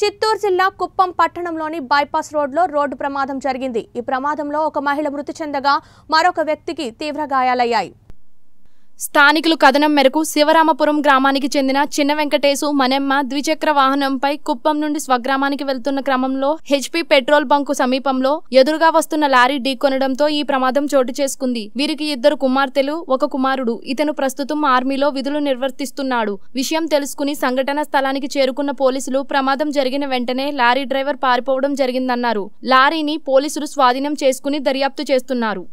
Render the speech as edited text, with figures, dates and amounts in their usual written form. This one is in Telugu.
చిత్తూరు జిల్లా కుప్పం పట్టణంలోని బైపాస్ రోడ్లో రోడ్డు ప్రమాదం జరిగింది. ఈ ప్రమాదంలో ఒక మహిళ మృతి చెందగా మరొక వ్యక్తికి తీవ్ర గాయాలయ్యాయి. స్థానికులు కథనం మేరకు శివరామపురం గ్రామానికి చెందిన చిన్న వెంకటేశు మనెమ్మ ద్విచక్ర వాహనంపై కుప్పం నుండి స్వగ్రామానికి వెళ్తున్న క్రమంలో హెచ్పీ పెట్రోల్ బంకు సమీపంలో ఎదురుగా వస్తున్న లారీ ఢీకొనడంతో ఈ ప్రమాదం చోటు చేసుకుంది. వీరికి ఇద్దరు కుమార్తెలు, ఒక కుమారుడు. ఇతను ప్రస్తుతం ఆర్మీలో విధులు నిర్వర్తిస్తున్నాడు. విషయం తెలుసుకుని సంఘటన స్థలానికి చేరుకున్న పోలీసులు ప్రమాదం జరిగిన వెంటనే లారీ డ్రైవర్ పారిపోవడం జరిగిందన్నారు. లారీని పోలీసులు స్వాధీనం చేసుకుని దర్యాప్తు చేస్తున్నారు.